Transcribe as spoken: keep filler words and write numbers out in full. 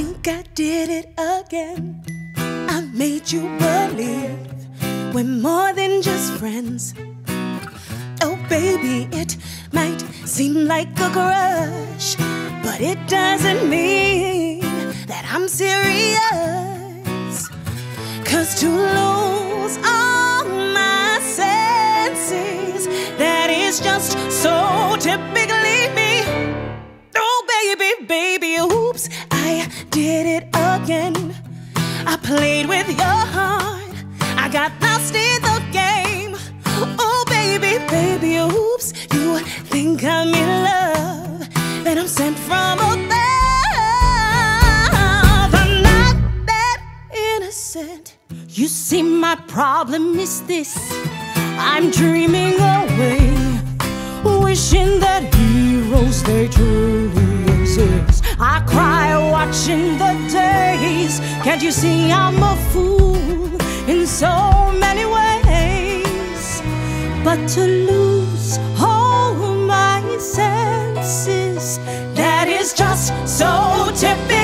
think I did it again. I made you believe we're more than just friends. Oh baby, it might seem like a crush, but it doesn't mean that I'm serious. 'Cause to lose all my senses, that is just so typically me. Oh baby, baby, oops, I did it again. I played with your heart, I got lost in the game. Oh baby, baby, oops, you think I'm in love, and I'm sent from above. I'm not that innocent. You see, my problem is this: I'm dreaming away, wishing that heroes, they truly exist. I cry watching the days. Can't you see I'm a fool in so many ways? But to lose all my senses, that is just so typical.